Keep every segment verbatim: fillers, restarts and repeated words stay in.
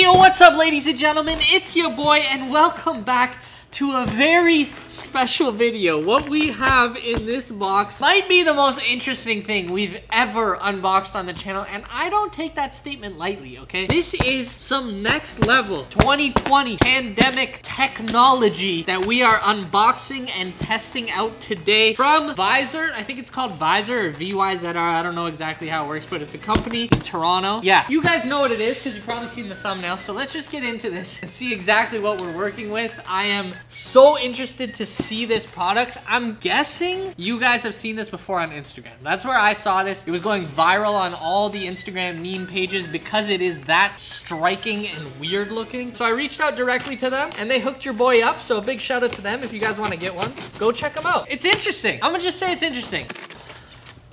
Yo, what's up, ladies and gentlemen? It's your boy, and welcome back to a very special video. What we have in this box might be the most interesting thing we've ever unboxed on the channel, and I don't take that statement lightly, okay? This is some next level twenty twenty pandemic technology that we are unboxing and testing out today from VYZR. I think it's called VYZR or V Y Z R. I don't know exactly how it works, but it's a company in Toronto. Yeah, you guys know what it is because you've probably seen the thumbnail, so let's just get into this and see exactly what we're working with. I am so interested to see this product. I'm guessing you guys have seen this before on Instagram. That's where I saw this. It was going viral on all the Instagram meme pages because it is that striking and weird looking. So I reached out directly to them and they hooked your boy up. So a big shout out to them. If you guys want to get one, go check them out. It's interesting. I'm gonna just say it's interesting.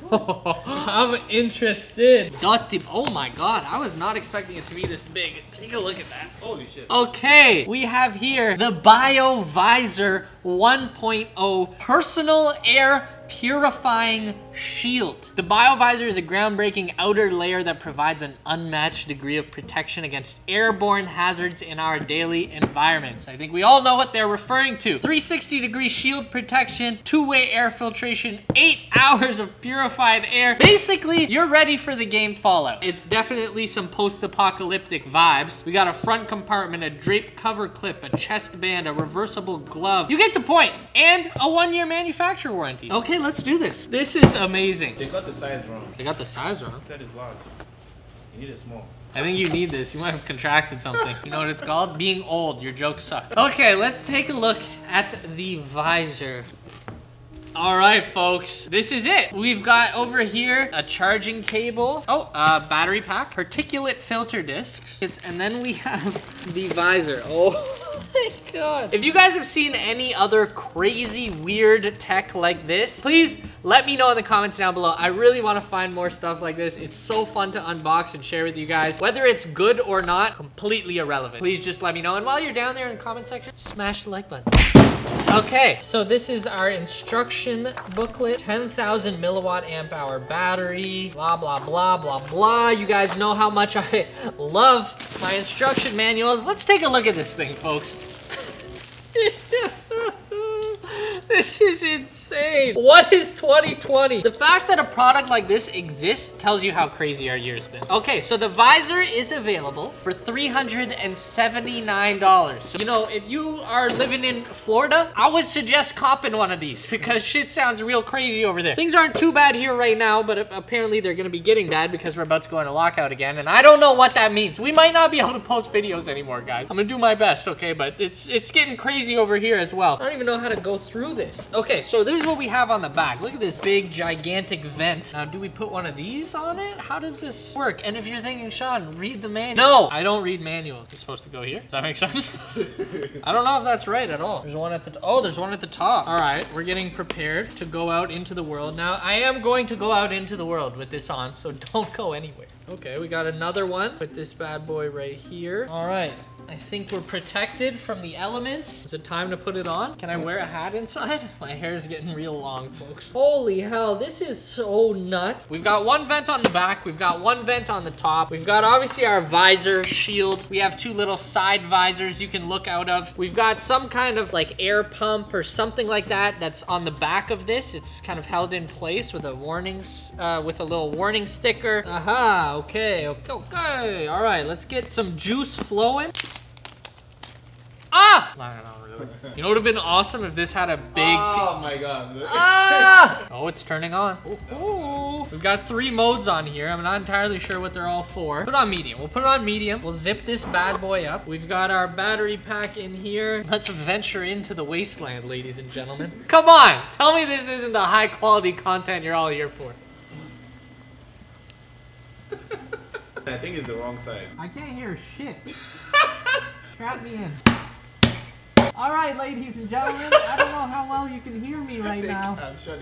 I'm interested. Oh my god, I was not expecting it to be this big. Take a look at that. Holy shit. Okay, we have here the BioVYZR one point oh Personal Air Purifying Shield. The BioVYZR is a groundbreaking outer layer that provides an unmatched degree of protection against airborne hazards in our daily environments. I think we all know what they're referring to. three sixty degree shield protection, two-way air filtration, eight hours of purified air. Basically, you're ready for the game Fallout. It's definitely some post-apocalyptic vibes. We got a front compartment, a drape cover clip, a chest band, a reversible glove. You get the point. And a one-year manufacturer warranty. Okay. Let's do this. This is amazing. They got the size wrong. They got the size wrong? That is large. You need it small. I think you need this. You might have contracted something. You know what it's called? Being old. Your jokes suck. Okay, let's take a look at the VYZR. All right, folks, this is it. We've got over here a charging cable. Oh, uh, battery pack, particulate filter discs. It's, and then we have the VYZR. Oh. Oh my god. If you guys have seen any other crazy weird tech like this, please let me know in the comments down below. I really want to find more stuff like this. It's so fun to unbox and share with you guys. Whether it's good or not, completely irrelevant. Please just let me know. And while you're down there in the comment section, smash the like button. Okay, so this is our instruction booklet. ten thousand milliwatt amp hour battery, blah, blah, blah, blah, blah. You guys know how much I love my instruction manuals. Let's take a look at this thing, folks. This is insane. What is twenty twenty? The fact that a product like this exists tells you how crazy our year's been. Okay, so the VYZR is available for three hundred seventy-nine dollars. So, you know, if you are living in Florida, I would suggest copping one of these because shit sounds real crazy over there. Things aren't too bad here right now, but apparently they're gonna be getting bad because we're about to go into lockout again, and I don't know what that means. We might not be able to post videos anymore, guys. I'm gonna do my best, okay? But it's, it's getting crazy over here as well. I don't even know how to go through this. Okay, so this is what we have on the back. Look at this big, gigantic vent. Now, do we put one of these on it? How does this work? And if you're thinking, Sean, read the manual. No, I don't read manuals. It's supposed to go here. Does that make sense? I don't know if that's right at all. There's one at the, oh, there's one at the top. All right, we're getting prepared to go out into the world. Now, I am going to go out into the world with this on, so don't go anywhere. Okay, we got another one. Put this bad boy right here. All right. I think we're protected from the elements. Is it time to put it on? Can I wear a hat inside? My hair's getting real long, folks. Holy hell, this is so nuts. We've got one vent on the back. We've got one vent on the top. We've got obviously our VYZR shield. We have two little side visors you can look out of. We've got some kind of like air pump or something like that that's on the back of this. It's kind of held in place with a warning, uh, with a little warning sticker. Aha, okay, okay, okay. All right, let's get some juice flowing. Ah! I don't know, really. You know what would have been awesome if this had a big... Oh my god. Ah! Oh, it's turning on. Ooh. We've got three modes on here. I'm not entirely sure what they're all for. Put it on medium. We'll put it on medium. We'll zip this bad boy up. We've got our battery pack in here. Let's venture into the wasteland, ladies and gentlemen. Come on! Tell me this isn't the high quality content you're all here for. I think it's the wrong side. I can't hear shit. Trap me in. All right, ladies and gentlemen, I don't know how well you can hear me right now,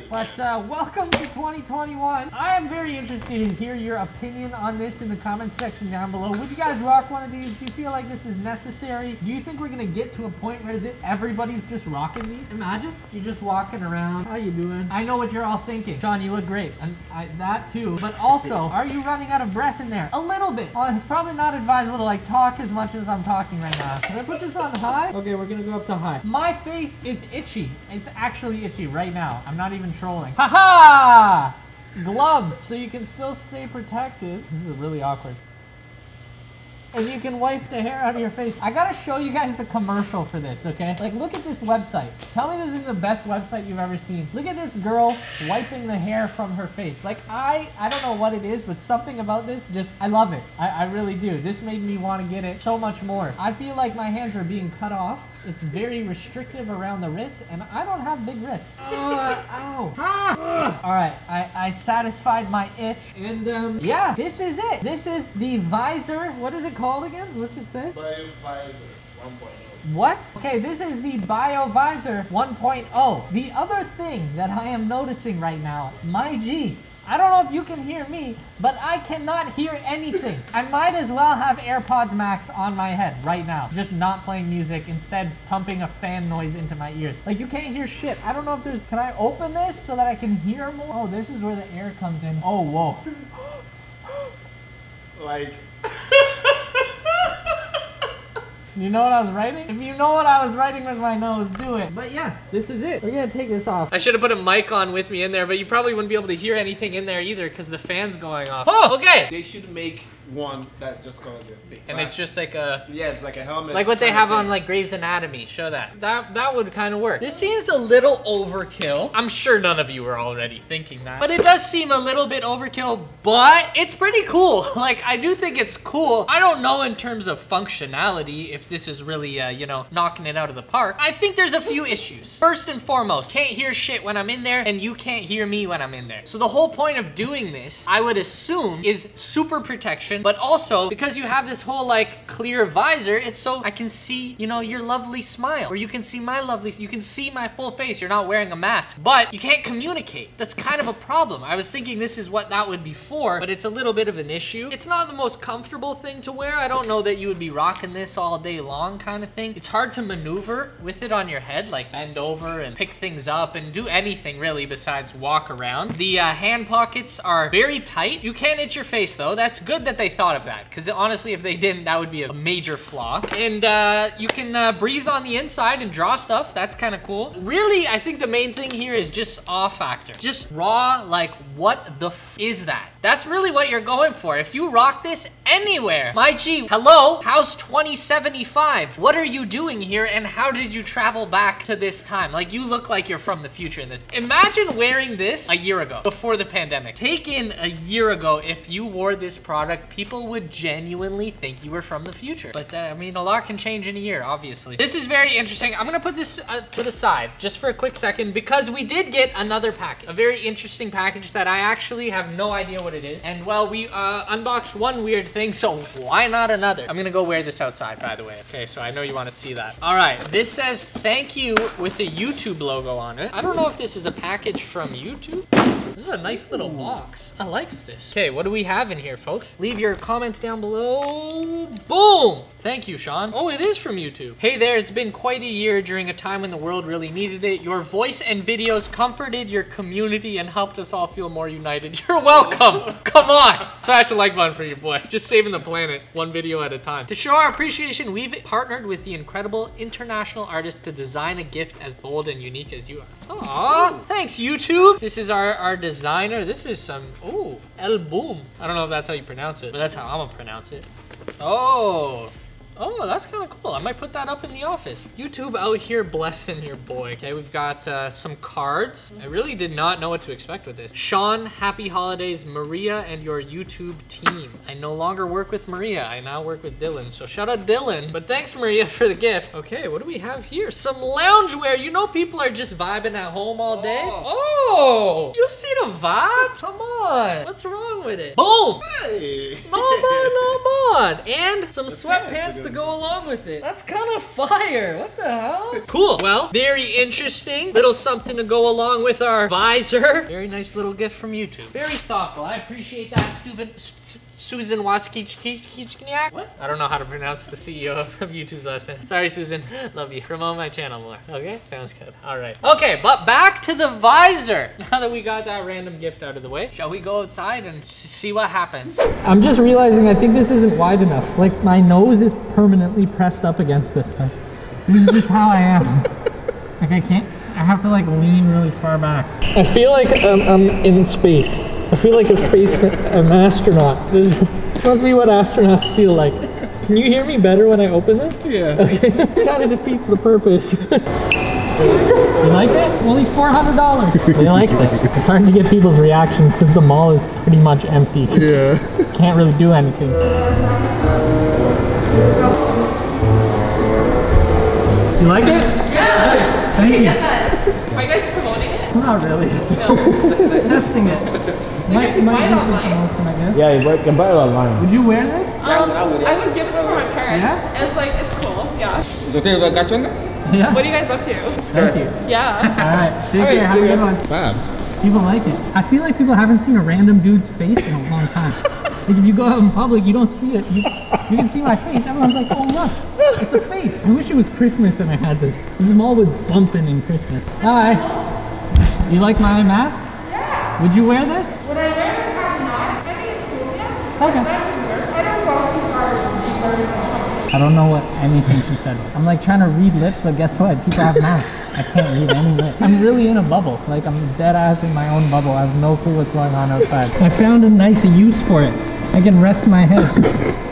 but uh, welcome to twenty twenty-one. I am very interested in hearing your opinion on this in the comments section down below. Would you guys rock one of these? Do you feel like this is necessary? Do you think we're going to get to a point where everybody's just rocking these? Imagine you're just walking around. How you doing? I know what you're all thinking. Sean, you look great. And I, that too. But also, are you running out of breath in there? A little bit. Well, it's probably not advisable to like talk as much as I'm talking right now. Can I put this on high? Okay, we're going to go up to high. My face is itchy. It's actually itchy right now. I'm not even trolling. Ha ha! Gloves, so you can still stay protected. This is really awkward. And you can wipe the hair out of your face. I gotta show you guys the commercial for this, okay? Like, look at this website. Tell me this is the best website you've ever seen. Look at this girl wiping the hair from her face. Like, I I don't know what it is, but something about this just, I love it. I, I really do. This made me want to get it so much more. I feel like my hands are being cut off. It's very restrictive around the wrist, and I don't have big wrists. Uh, ow. Ah. All right, I, I satisfied my itch, and um, yeah, this is it. This is the VYZR, what is it called? Called again? What's it say? BioVYZR one point oh. What? Okay, this is the BioVYZR one point oh. The other thing that I am noticing right now, my G, I don't know if you can hear me, but I cannot hear anything. I might as well have AirPods Max on my head right now. Just not playing music, instead pumping a fan noise into my ears. Like, you can't hear shit. I don't know if there's... Can I open this so that I can hear more? Oh, this is where the air comes in. Oh, whoa. Like... You know what I was writing? If you know what I was writing with my nose, do it. But yeah, this is it. We're gonna take this off. I should have put a mic on with me in there, but you probably wouldn't be able to hear anything in there either because the fan's going off. Oh, okay. They should make one that just goes in thick. And it's just like a... Yeah, it's like a helmet. Like what they have on like Grey's Anatomy. Show that. That that would kind of work. This seems a little overkill. I'm sure none of you were already thinking that. But it does seem a little bit overkill, but it's pretty cool. Like, I do think it's cool. I don't know in terms of functionality if this is really, uh, you know, knocking it out of the park. I think there's a few issues. First and foremost, can't hear shit when I'm in there, and you can't hear me when I'm in there. So the whole point of doing this, I would assume, is super protection. But also, because you have this whole like clear visor, it's so I can see, you know, your lovely smile, or you can see my lovely, you can see my full face. You're not wearing a mask, but you can't communicate. That's kind of a problem. I was thinking this is what that would be for, but it's a little bit of an issue. It's not the most comfortable thing to wear. I don't know that you would be rocking this all day long kind of thing. It's hard to maneuver with it on your head, like bend over and pick things up and do anything really besides walk around. The uh, hand pockets are very tight. You can't itch your face though. That's good that they They thought of that, because honestly, if they didn't, that would be a major flaw. And uh, you can uh, breathe on the inside and draw stuff. That's kind of cool. Really, I think the main thing here is just awe factor. Just raw, like, what the f is that? That's really what you're going for. If you rock this anywhere, my G, hello, house twenty seventy-five. What are you doing here, and how did you travel back to this time? Like, you look like you're from the future in this. Imagine wearing this a year ago, before the pandemic. Take in a year ago, if you wore this product, people would genuinely think you were from the future. But uh, I mean, a lot can change in a year, obviously. This is very interesting. I'm gonna put this uh, to the side just for a quick second because we did get another package, a very interesting package that I actually have no idea what it is. And well, we uh, unboxed one weird thing, so why not another? I'm gonna go wear this outside, by the way. Okay, so I know you wanna see that. All right, this says thank you with the YouTube logo on it. I don't know if this is a package from YouTube. This is a nice little box. I like this. Okay, what do we have in here, folks? Leave your comments down below. Boom! Thank you, Sean. Oh, it is from YouTube. Hey there, it's been quite a year during a time when the world really needed it. Your voice and videos comforted your community and helped us all feel more united. You're welcome. Come on. Smash the like button for your boy. Just saving the planet one video at a time. To show our appreciation, we've partnered with the incredible international artist to design a gift as bold and unique as you are. Aw, thanks, YouTube. This is our, our designer. This is some, oh, El Boom. I don't know if that's how you pronounce it, but that's how I'm gonna pronounce it. Oh, oh, that's kind of cool. I might put that up in the office. YouTube out here blessing your boy. Okay, we've got uh, some cards. I really did not know what to expect with this. Sean, happy holidays, Maria, and your YouTube team. I no longer work with Maria. I now work with Dylan, so shout out Dylan. But thanks, Maria, for the gift. Okay, what do we have here? Some loungewear. You know people are just vibing at home all day. Oh, oh you see the vibe? Come on. What's wrong with it? Boom. Hey. No, no, no, no. on, and some sweatpants to go along with it. That's kind of fire. What the hell? Cool. Well, very interesting. Little something to go along with our visor. Very nice little gift from YouTube. Very thoughtful. I appreciate that, Susan Susan Waskiewiczkiak. What? I don't know how to pronounce the C E O of YouTube's last name. Sorry, Susan. Love you. Promote my channel more. Okay? Sounds good. All right. Okay, but back to the visor. Now that we got that random gift out of the way, shall we go outside and see what happens? I'm just realizing I think this isn't wide enough. Like, my nose is permanently pressed up against this. This is just how I am. Like, I can't. I have to, like, lean really far back. I feel like I'm, I'm in space. I feel like a space, an astronaut. This must be what astronauts feel like. Can you hear me better when I open it? Yeah. Okay. That defeats the purpose. You like it? Only four hundred dollars. They like this. It's hard to get people's reactions because the mall is pretty much empty. Yeah. Can't really do anything. You like it? Yeah. Thank you. Yeah. Are you guys promoting it? Not really. No. We're testing it. Might, you might buy it online. Yeah, you can buy it online. Would you wear this? Um, I would, I would give it to my parents. Yeah? And it's like, it's cool, yeah. It's okay, we got you in there? Yeah. What are you guys up to? Thank you. Yeah. Alright, take All right, care, have a good one. Fab. People like it. I feel like people haven't seen a random dude's face in a long time. Like, if you go out in public, you don't see it. You, you can see my face. Everyone's like, oh look, it's a face. I wish it was Christmas and I had this. This mall was bumping in Christmas. Hi. You like my mask? Would you wear this? Would I wear it? Probably not. I think it's cool, yeah. Okay. I don't go too far. I don't know what anything she said. I'm like trying to read lips, but guess what? People have masks. I can't read any lips. I'm really in a bubble. Like, I'm dead ass in my own bubble. I have no clue what's going on outside. I found a nice use for it. I can rest my head.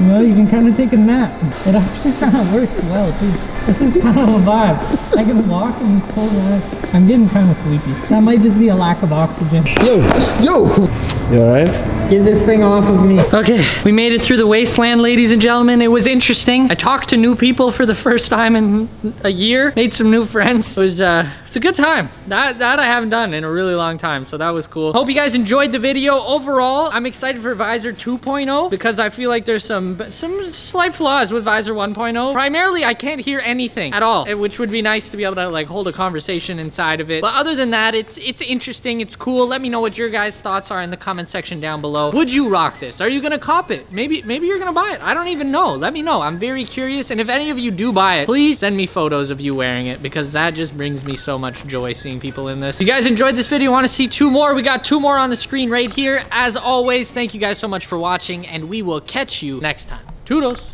You know, you can kind of take a nap. It actually kind of works well, too. This is kind of a vibe. I can walk and pull the... I'm getting kind of sleepy. That might just be a lack of oxygen. Yo! Yo! You alright? Get this thing off of me. Okay, we made it through the wasteland, ladies and gentlemen. It was interesting. I talked to new people for the first time in a year. Made some new friends. It was, uh, it's a good time. That, that I haven't done in a really long time, so that was cool. Hope you guys enjoyed the video. Overall, I'm excited for VYZR two point oh because I feel like there's some, some slight flaws with VYZR one point oh. Primarily, I can't hear anything at all, which would be nice to be able to like hold a conversation inside of it. But other than that, it's it's interesting, it's cool. Let me know what your guys' thoughts are in the comment section down below. Would you rock this? Are you gonna cop it? Maybe maybe you're gonna buy it. I don't even know. Let me know. I'm very curious, and if any of you do buy it, please send me photos of you wearing it because that just brings me so much joy seeing people in this. If you guys enjoyed this video, want to see two more? We got two more on the screen right here. As always, thank you guys so much for watching, and we will catch you next time. Toodles.